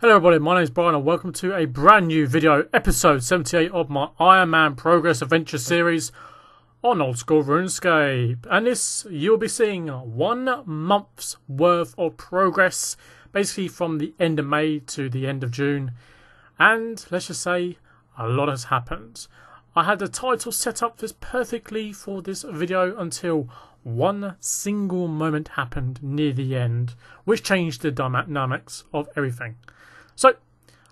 Hello everybody, my name is Brian and welcome to a brand new video, episode 78 of my Iron Man Progress Adventure series on Old School RuneScape. And this, you'll be seeing 1 month's worth of progress, basically from the end of May to the end of June. And let's just say, a lot has happened. I had the title set up just perfectly for this video until one single moment happened near the end, which changed the dynamics of everything. So,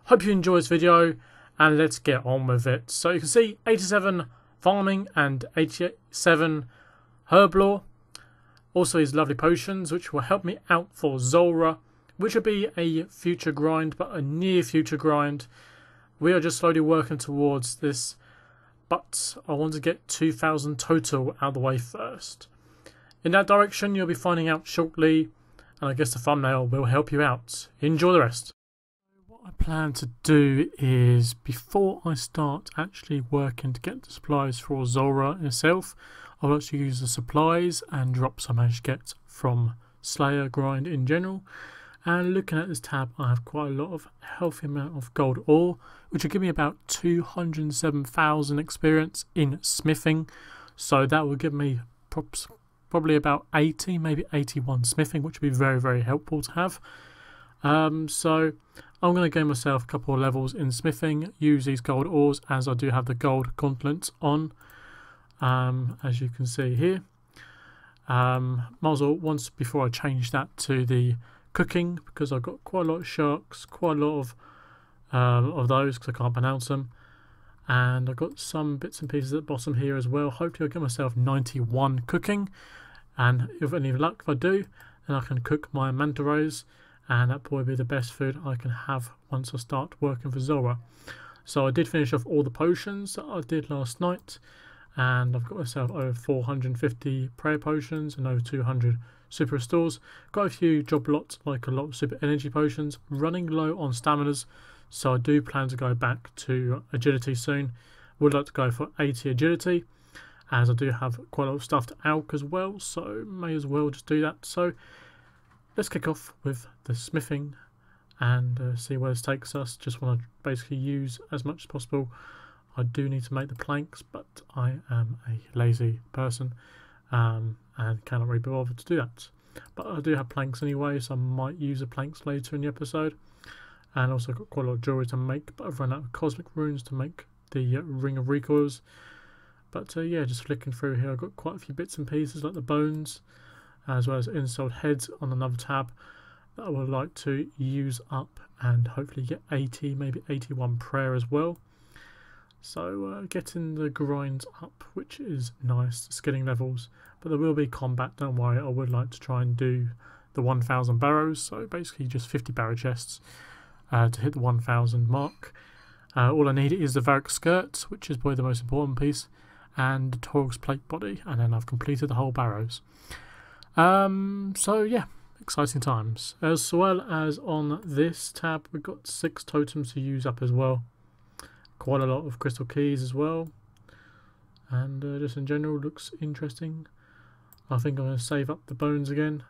hope you enjoy this video and let's get on with it. So you can see 87 farming and 87 herb lore. Also these lovely potions which will help me out for Zulrah, which will be a future grind, but a near future grind. We are just slowly working towards this, but I want to get 2,000 total out of the way first. In that direction you'll be finding out shortly, and I guess the thumbnail will help you out. Enjoy the rest. I plan to do is, before I start actually working to get the supplies for Zulrah itself, I'll actually use the supplies and drops I managed to get from Slayer grind in general. And looking at this tab, I have quite a lot of healthy amount of gold ore, which will give me about 207,000 experience in smithing. So that will give me probably about 80, maybe 81 smithing, which would be very, very helpful to have. So I'm going to gain myself a couple of levels in smithing, use these gold ores as I do have the gold gauntlets on, as you can see here. Might as well, once before I change that to the cooking, because I've got quite a lot of sharks, quite a lot of those because I can't pronounce them. And I've got some bits and pieces at the bottom here as well. Hopefully I'll get myself 91 cooking, and if any luck, if I do, then I can cook my manta rose. And that probably be the best food I can have once I start working for Zulrah. So I did finish off all the potions that I did last night, and I've got myself over 450 prayer potions and over 200 super restores. Got a few job lots, like a lot of super energy potions. Running low on staminas, so I do plan to go back to agility soon. Would like to go for 80 agility, as I do have quite a lot of stuff to alk as well, so may as well just do that. So let's kick off with the smithing and see where this takes us. Just want to basically use as much as possible. I do need to make the planks, but I am a lazy person and cannot really be bothered to do that. But I do have planks anyway, so I might use the planks later in the episode. And also got quite a lot of jewellery to make, but I've run out of cosmic runes to make the ring of recoils. But yeah, just flicking through here, I've got quite a few bits and pieces like the bones, as well as installed heads on another tab that I would like to use up and hopefully get 80, maybe 81 prayer as well. So getting the grinds up, which is nice, skilling levels, but there will be combat, don't worry. I would like to try and do the 1,000 barrows, so basically just 50 barrow chests to hit the 1,000 mark. All I need is the Varic skirt, which is probably the most important piece, and the Torx plate body, and then I've completed the whole barrows. So yeah, exciting times. As well as on this tab, we've got 6 totems to use up as well. Quite a lot of crystal keys as well. And just in general, looks interesting. I think I'm going to save up the bones again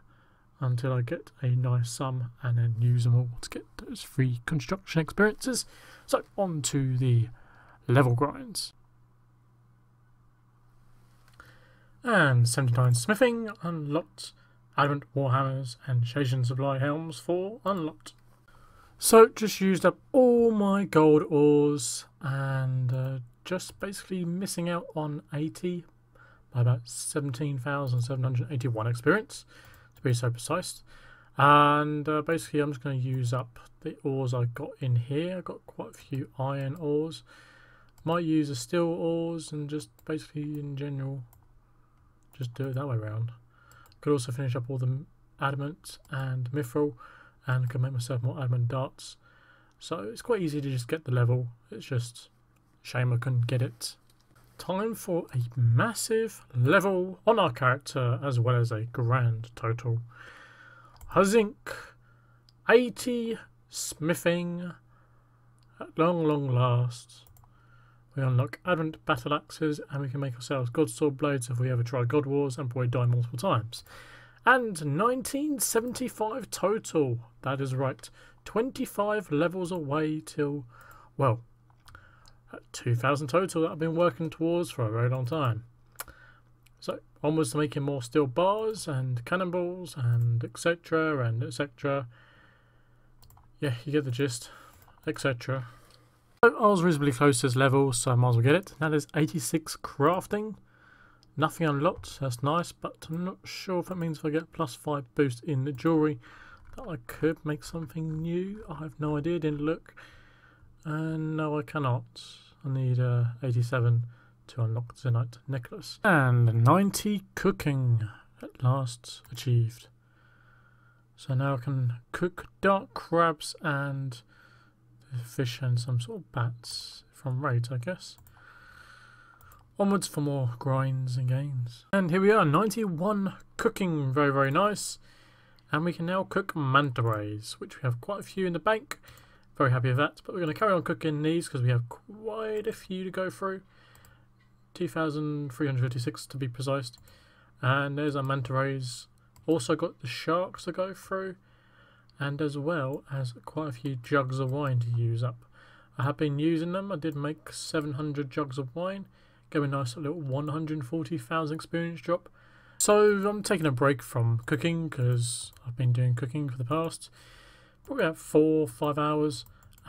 until I get a nice sum and then use them all to get those free construction experiences. So on to the level grinds. And 79 smithing, unlocked. Advent warhammers and Shajian supply helms for unlocked. So just used up all my gold ores and just basically missing out on 80 by about 17,781 experience, to be so precise. And basically I'm just going to use up the ores I got in here. I've got quite a few iron ores. Might use the steel ores and just basically in general just do it that way around. Could also finish up all the adamant and mithril, and can make myself more adamant darts. So it's quite easy to just get the level. It's just a shame I couldn't get it. Time for a massive level on our character, as well as a grand total. I think 80 smithing at long last. We unlock Advent battle axes, and we can make ourselves God sword blades if we ever try God Wars and probably die multiple times. And 1975 total. That is right. 25 levels away till, well, 2,000 total that I've been working towards for a very long time. So onwards to making more steel bars and cannonballs and etc. and etc. Yeah, you get the gist, etc. So I was reasonably close to this level, so I might as well get it. Now there's 86 crafting. Nothing unlocked, that's nice, but I'm not sure if that means if I get plus 5 boost in the jewellery that I could make something new. I have no idea, didn't look. And no, I cannot. I need 87 to unlock the Zenite necklace. And 90 cooking at last achieved. So now I can cook dark crabs and fish and some sort of bats from raids, I guess. Onwards for more grinds and gains. And here we are, 91 cooking, very, very nice. And we can now cook manta rays, which we have quite a few in the bank. Very happy with that, but we're going to carry on cooking these because we have quite a few to go through. 2,356 to be precise. And there's our manta rays. Also got the sharks to go through. And as well as quite a few jugs of wine to use up. I have been using them. I did make 700 jugs of wine. Gave a nice little 140,000 experience drop. So I'm taking a break from cooking because I've been doing cooking for the past probably about 4 or 5 hours,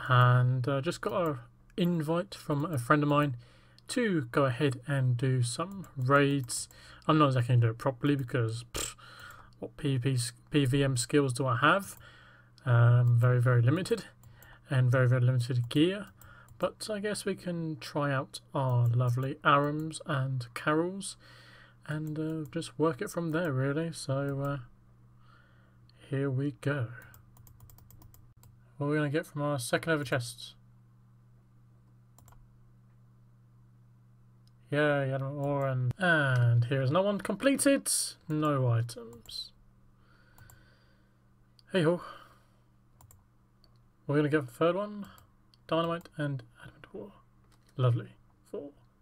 and just got an invite from a friend of mine to go ahead and do some raids. I'm not exactly going to do it properly because what PvM skills do I have? Very, very limited, and very, very limited gear. But I guess we can try out our lovely arums and carols and just work it from there, really. So here we go. What are we going to get from our second over chest? Yay, animal ore, and here is another one completed. No items. Hey ho. We're going to get the third one. Dynamite and adamant ore. Lovely.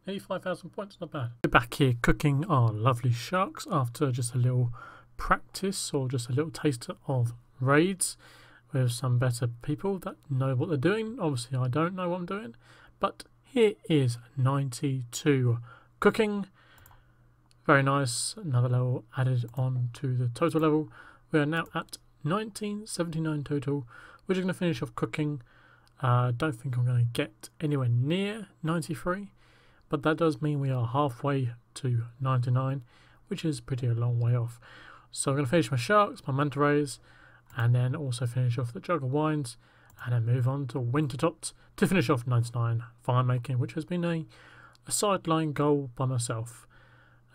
85,000 points, not bad. We're back here cooking our lovely sharks after just a little practice or just a little taster of raids with some better people that know what they're doing. Obviously I don't know what I'm doing, but here is 92 cooking. Very nice. Another level added on to the total level. We are now at 1979 total. We're just going to finish off cooking. I don't think I'm going to get anywhere near 93, but that does mean we are halfway to 99, which is pretty a long way off. So I'm going to finish my sharks, my manta rays, and then also finish off the jug of wines, and then move on to Wintertodt to finish off 99 fire making, which has been a sideline goal by myself,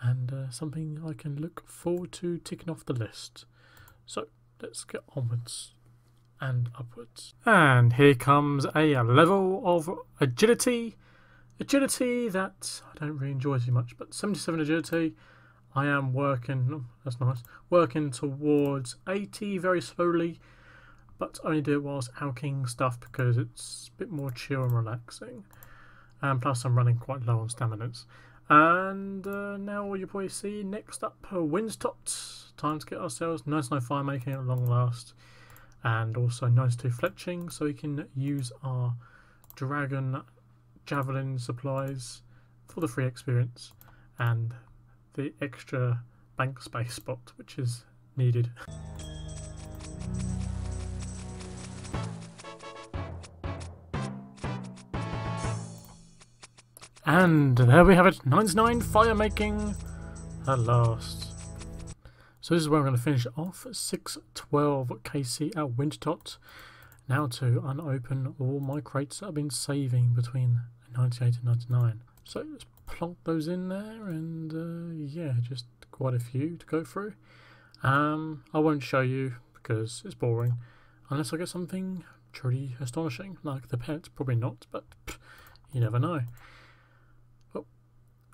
and something I can look forward to ticking off the list. So let's get onwards and upwards. And here comes a level of agility. Agility that I don't really enjoy too much, but 77 agility. I am working, oh, that's nice, working towards 80 very slowly, but only do it whilst alking stuff because it's a bit more chill and relaxing. And plus I'm running quite low on staminas. And now what you probably see next up, Wintertodt. Time to get ourselves 99 fire making at long last. And also 92 fletching, so we can use our dragon javelin supplies for the free experience and the extra bank space spot which is needed. And there we have it, 99 fire making at last. So this is where I'm going to finish off, 612 KC at Wintertodt. Now to unopen all my crates that I've been saving between 98 and 99. So just plonk those in there and yeah, just quite a few to go through. I won't show you because it's boring, unless I get something truly astonishing, like the pet, probably not, but pff, you never know.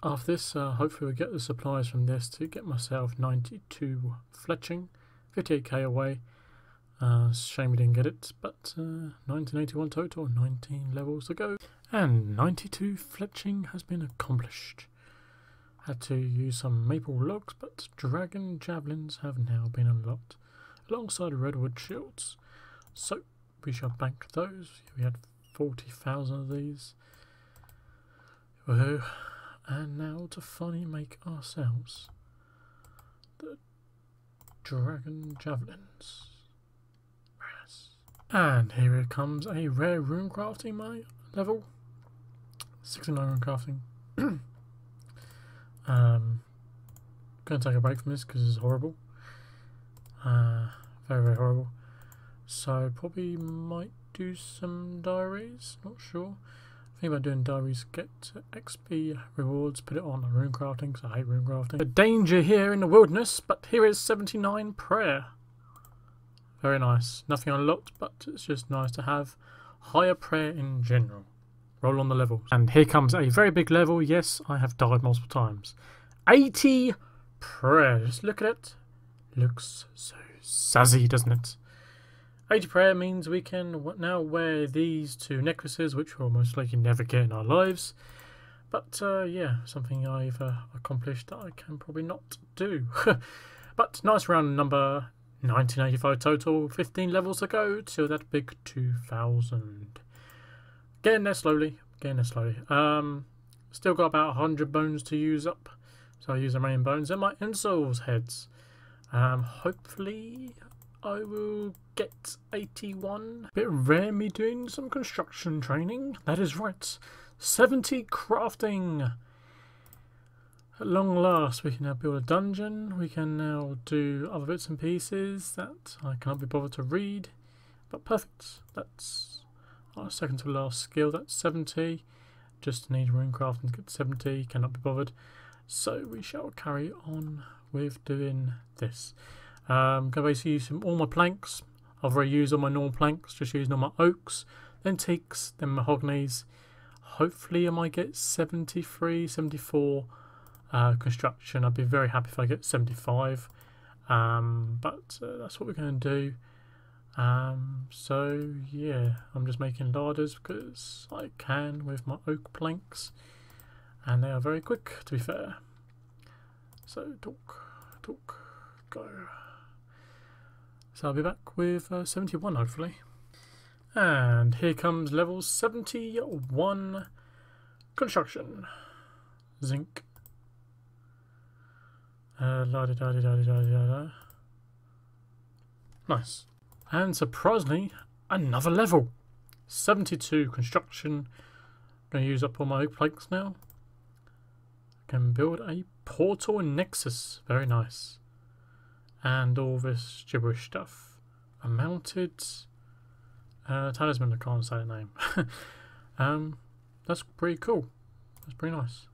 After this, hopefully we'll get the supplies from this to get myself 92 fletching, 58k away. Shame we didn't get it, but 1981 total, 19 levels to go. And 92 fletching has been accomplished. Had to use some maple logs, but dragon javelins have now been unlocked, alongside redwood shields. So We shall bank those. We had 40,000 of these. Woohoo. And now to finally make ourselves the dragon javelins. Yes. And here it comes, a rare rune crafting my level. 69 rune crafting. Gonna take a break from this because it's horrible. Very, very horrible. So probably might do some diaries, not sure. I think about doing diaries, get XP rewards, put it on rune crafting because I hate rune crafting. The danger here in the wilderness, but here is 79 prayer. Very nice. Nothing unlocked, but it's just nice to have higher prayer in general. Roll on the levels. And here comes a very big level. Yes, I have died multiple times. 80 prayer. Just look at it. Looks so sazzy, doesn't it? 80 prayer means we can now wear these two necklaces, which we'll most likely never get in our lives. But yeah, something I've accomplished that I can probably not do. But nice round number, 1985 total, 15 levels to go till that big 2000. Getting there slowly, getting there slowly. Still got about 100 bones to use up, so I use the remaining bones and my insoles heads. Hopefully I will get 81. Bit rare me doing some construction training. That is right. 70 crafting. At long last we can now build a dungeon. We can now do other bits and pieces that I can't be bothered to read. But perfect. That's our second to last skill. That's 70. Just need runecrafting to get 70. Cannot be bothered. So we shall carry on with doing this. I'm going to basically use all my planks. I've already used all my normal planks, just using all my oaks, then teaks, then mahoganies. Hopefully I might get 73, 74 construction. I'd be very happy if I get 75, but that's what we're going to do. So yeah, I'm just making ladders because I can with my oak planks, and they are very quick, to be fair. So talk, talk, go. So I'll be back with 71 hopefully. And here comes level 71 construction. Zinc. La-da-da-da-da-da-da-da. Nice. And surprisingly, another level. 72 construction. I'm going to use up all my oak planks now. I can build a portal in Nexus. Very nice. And all this gibberish stuff. A mounted talisman, I can't say the name. That's pretty cool. That's pretty nice.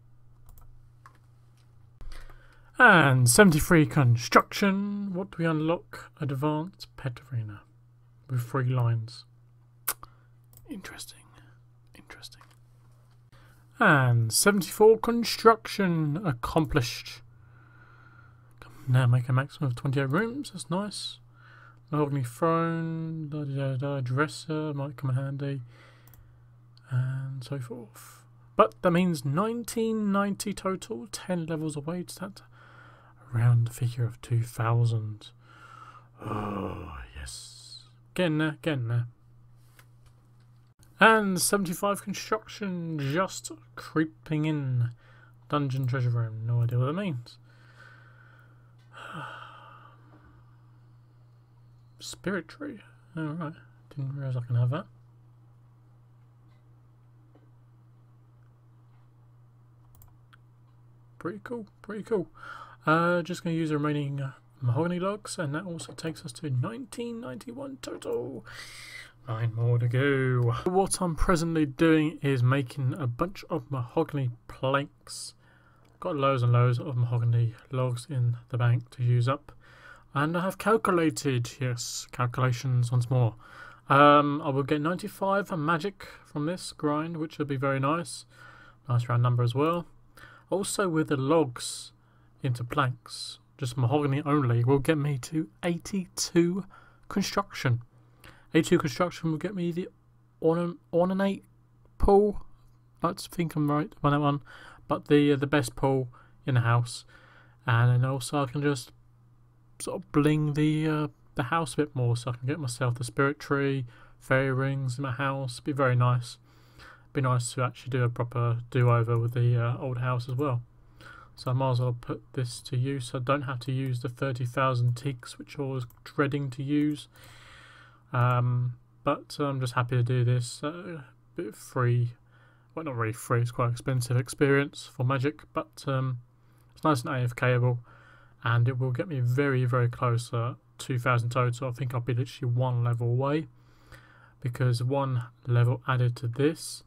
And 73 construction. What do we unlock? Advanced Petrina. With 3 lines. Interesting. Interesting. And 74 construction accomplished. Now make a maximum of 28 rooms, that's nice. Mahogany throne, da da da, dresser might come in handy, and so forth. But that means 1990 total, 10 levels away to that round figure of 2000. Oh, yes. Getting there, getting there. And 75 construction just creeping in. Dungeon treasure room, no idea what that means. Spirit tree. Alright. Didn't realise I can have that. Pretty cool. Pretty cool. Just going to use the remaining mahogany logs, and that also takes us to 1991 total. 9 more to go. What I'm presently doing is making a bunch of mahogany planks. Got loads and loads of mahogany logs in the bank to use up. And I have calculated, yes, calculations once more. I will get 95 magic from this grind, which will be very nice. Nice round number as well. Also with the logs into planks, just mahogany only, will get me to 82 construction. 82 construction will get me the ornate pool. I think I'm right on that one. But the best pool in the house. And then also I can just sort of bling the house a bit more, so I can get myself the spirit tree, fairy rings in my house. It'd be very nice. It'd be nice to actually do a proper do-over with the old house as well. So I might as well put this to use. I don't have to use the 30,000 tigs, which I was dreading to use. But I'm just happy to do this. Bit free. Well, not really free. It's quite an expensive experience for magic, but it's nice and AFKable, and it will get me very, very close to 2,000 total. I think I'll be literally one level away, because one level added to this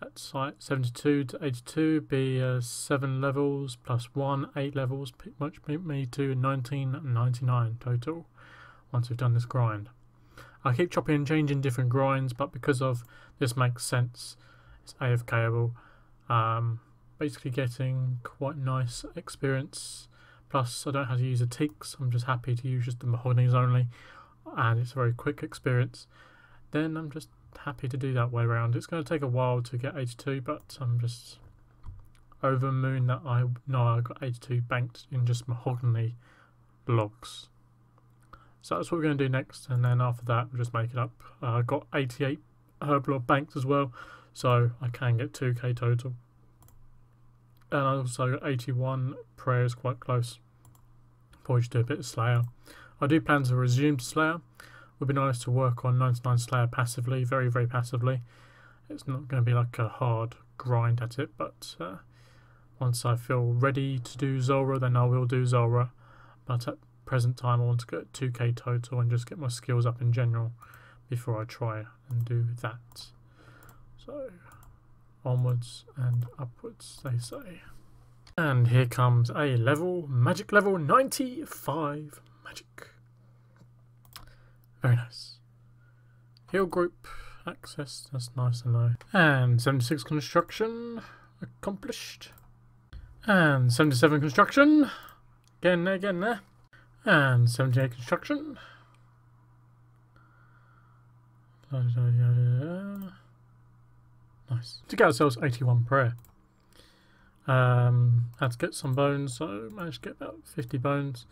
at site 72 to 82 be 7 levels plus 1, 8 levels, pretty much me to 1999 total once we've done this grind. I keep chopping and changing different grinds, but because of this makes sense, it's AFKable. Basically getting quite nice experience, plus I don't have to use the ticks. I'm just happy to use just the mahoganies only, and it's a very quick experience. Then I'm just happy to do that way around. It's going to take a while to get 82, but I'm just over moon that I know I got 82 banked in just mahogany logs. So that's what we're going to do next, and then after that we'll just make it up. I got 88 herb log banked as well, so I can get 2k total. And I also got 81 prayers, quite close. Probably should do a bit of Slayer. I do plan to resume Slayer. Would be nice to work on 99 Slayer passively, very, very passively. It's not going to be like a hard grind at it, but once I feel ready to do Zulrah, then I will do Zulrah. But at present time, I want to get 2k total and just get my skills up in general before I try and do that. So, onwards and upwards, they say. And here comes a level, magic level 95 magic. Very nice. Heal group access, that's nice to know. And 76 construction accomplished. And 77 construction. Getting there. And 78 construction. Nice. To get ourselves 81 prayer. Had to get some bones, so managed to get about 50 bones.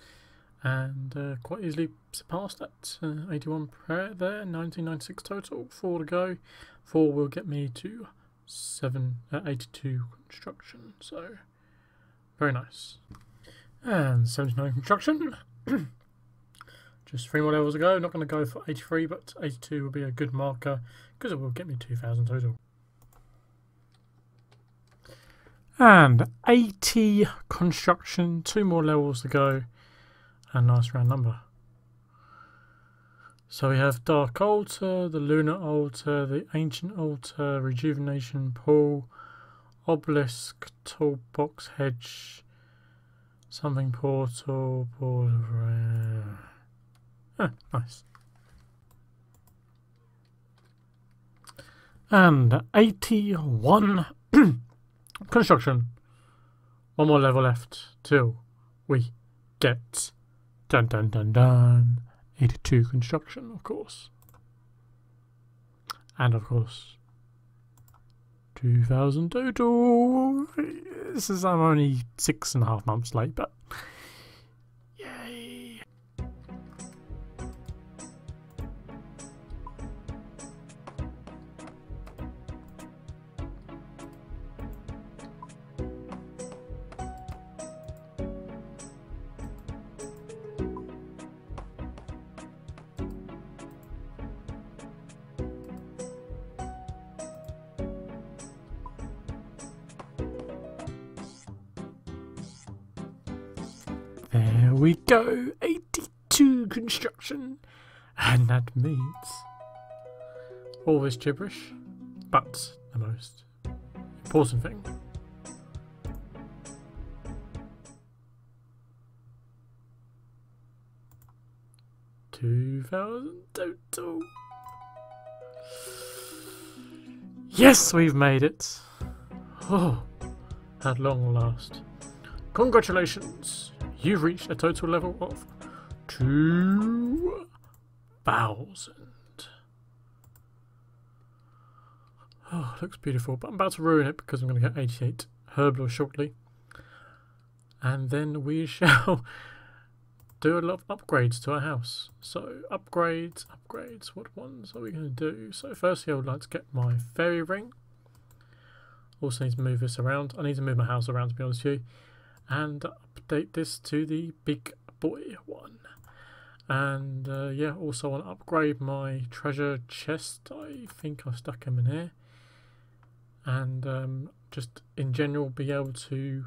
And quite easily surpassed that. 81 prayer there, 1996 total, 4 to go. 4 will get me to 82 construction, so very nice. And 79 construction. Just 3 more levels to go. Not going to go for 83, but 82 will be a good marker because it will get me 2,000 total. And 80 construction, 2 more levels to go. A nice round number. So we have Dark Altar, the Lunar Altar, the Ancient Altar, Rejuvenation Pool, Obelisk, Toolbox Hedge, something portal, Portal. Nice. And 81 construction. 1 more level left till we get. Dun dun dun dun. 82 construction, of course. And of course, 2,000 total. This is, I'm only 6.5 months late, but yay. There we go, 82 construction, and that means all this gibberish, but the most important thing. $2,000 total. Yes, we've made it. Oh, at long last. Congratulations. You've reached a total level of 2,000. Oh, looks beautiful, but I'm about to ruin it because I'm going to get 88 herblore shortly. And then we shall do a lot of upgrades to our house. So upgrades, what ones are we going to do? So firstly I would like to get my fairy ring. Also need to move this around. I need to move my house around, to be honest with you. And update this to the big boy one. And yeah, also want to upgrade my treasure chest. I think I've stuck him in here. And just in general be able to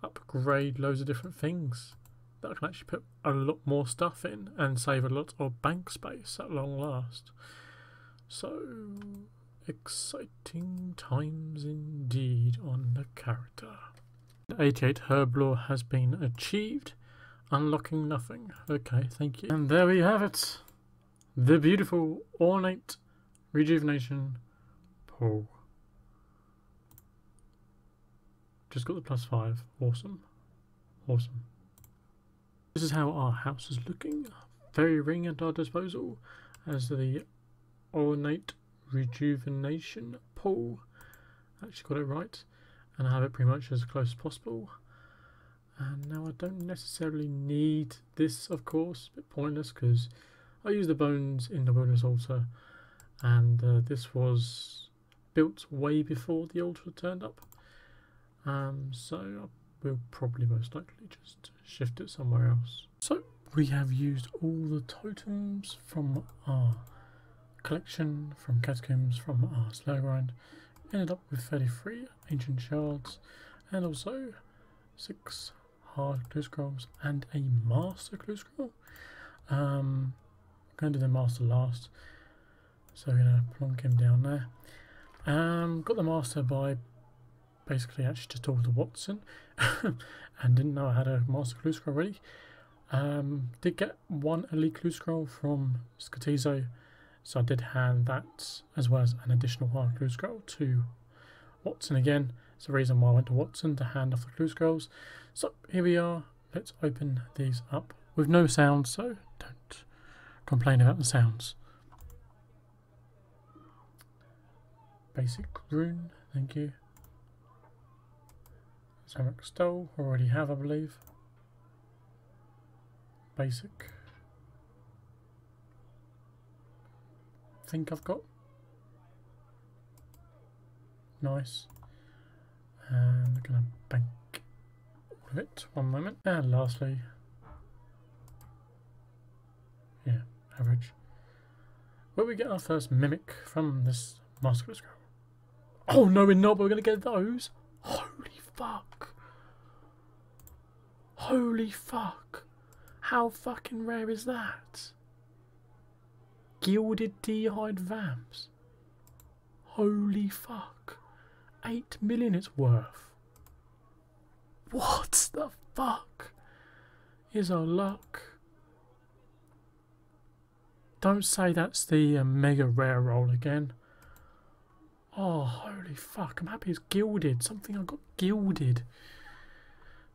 upgrade loads of different things that I can actually put a lot more stuff in and save a lot of bank space at long last. So exciting times indeed on the character. 88 herb lore has been achieved. Unlocking nothing. Okay, thank you. And there we have it. The beautiful ornate rejuvenation pool. Just got the +5. Awesome. Awesome. This is how our house is looking. Fairy ring at our disposal as the ornate rejuvenation pool. Actually got it right. And I have it pretty much as close as possible. And now I don't necessarily need this, of course, a bit pointless because I use the bones in the wilderness altar, and this was built way before the altar turned up, so we'll probably most likely just shift it somewhere else. So we have used all the totems from our collection, from catacombs, from our slow grind. Ended up with 33 ancient shards and also 6 hard clue scrolls and a master clue scroll. I'm going to do the master last, so I'm going to plonk him down there. Got the master by basically actually just talking to Watson and didn't know I had a master clue scroll already. Did get one elite clue scroll from Skotizo, so I did hand that as well as an additional hard clue scroll to Watson again. It's the reason why I went to Watson, to hand off the clue scrolls. So here we are. Let's open these up with no sound, so don't complain about the sounds. Basic rune, thank you. Samrock stole, already have, I believe. Basic. Think I've got. Nice. And I'm going to bank all of it, one moment. And lastly, yeah, average. Where we get our first mimic from this master clue scroll. Oh no, we're not, but we're going to get those. Holy fuck. Holy fuck. How fucking rare is that? Gilded dehyde vamps. Holy fuck. 8 million it's worth. What the fuck is our luck? Don't say that's the mega rare roll again. Oh, holy fuck. I'm happy it's gilded. Something I got gilded.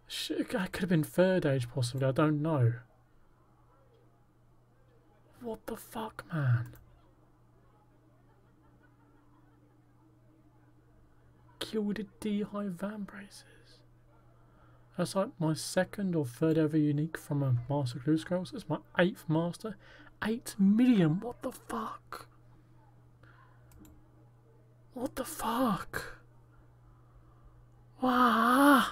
Shit, I could have been third age possibly. I don't know. What the fuck, man? Gilded dehyde vamp braces. That's like my second or third ever unique from a master clue scroll. So it's my 8th master. 8 million. What the fuck? What the fuck? Wow.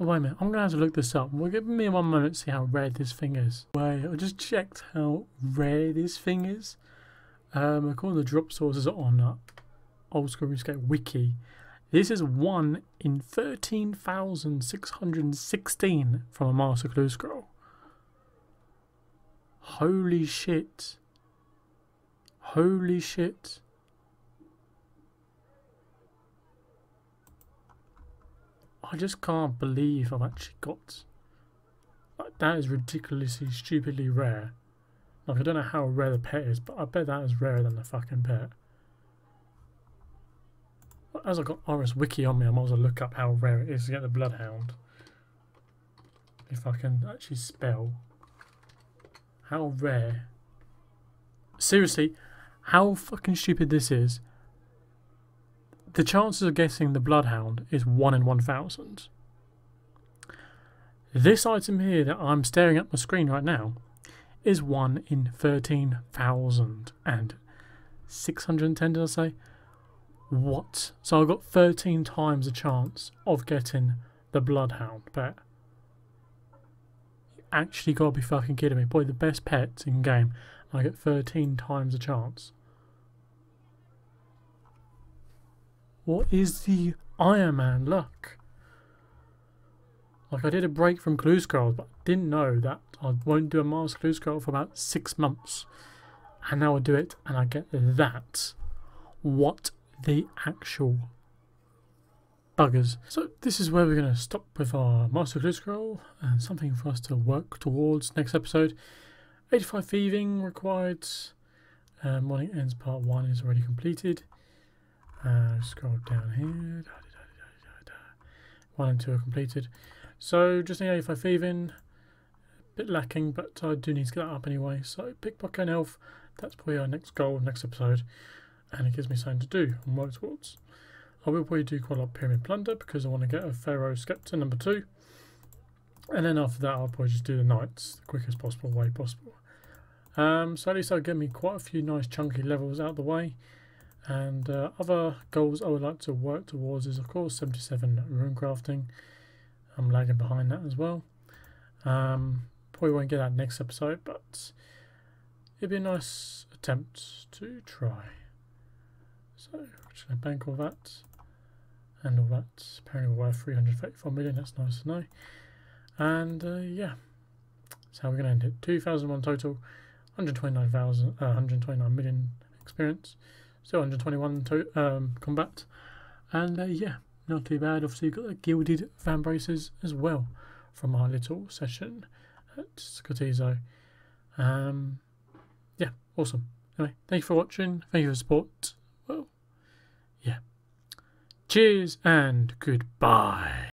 Oh, wait a minute. I'm going to have to look this up. Well, give me 1 moment to see how rare this thing is. Wait, I just checked how rare this thing is. According to the drop sources on Old School RuneScape wiki, this is 1 in 13,616 from a master clue scroll. Holy shit. Holy shit. I just can't believe I've actually got... Like, that is ridiculously, stupidly rare. Like, I don't know how rare the pet is, but I bet that is rarer than the fucking pet. As I've got Oris Wiki on me, I might as well look up how rare it is to get the bloodhound. If I can actually spell. How rare. Seriously, how fucking stupid this is. The chances of getting the bloodhound is 1 in 1,000. This item here that I'm staring at my screen right now is 1 in 13,610, did I say? What? So I've got 13 times the chance of getting the bloodhound pet. You actually gotta be fucking kidding me. Probably the best pets in game. I get 13 times the chance. What is the Iron Man luck? Like, I did a break from clue scrolls, but didn't know that I won't do a master clue scroll for about 6 months. And now I do it and I get that. What the actual buggers. So this is where we're going to stop with our master clue scroll and something for us to work towards next episode. 85 thieving required. Morning Ends part 1 is already completed. Scroll down here. 1 and 2 are completed. So just need 85 thieving. A bit lacking, but I do need to get that up anyway. So pickpocket and elf, that's probably our next goal of next episode. And it gives me something to do and work towards. I will probably do quite a lot of pyramid plunder because I want to get a pharaoh scepter number 2. And then after that I'll probably just do the knights the quickest possible way possible. So at least that'll get me quite a few nice chunky levels out of the way. And other goals I would like to work towards is of course 77 rune crafting. I'm lagging behind that as well. Probably won't get that next episode, but it'd be a nice attempt to try. So I'm just going to bank all that and all that. Apparently we're worth 334 million, that's nice to know. And yeah, that's how we're going to end it. 2,001 total, 129 million experience, still 121 combat. And yeah, not too bad. Obviously you've got the gilded fan braces as well from our little session at Skotizo. Yeah, awesome. Anyway, thank you for watching, thank you for the support. Cheers and goodbye.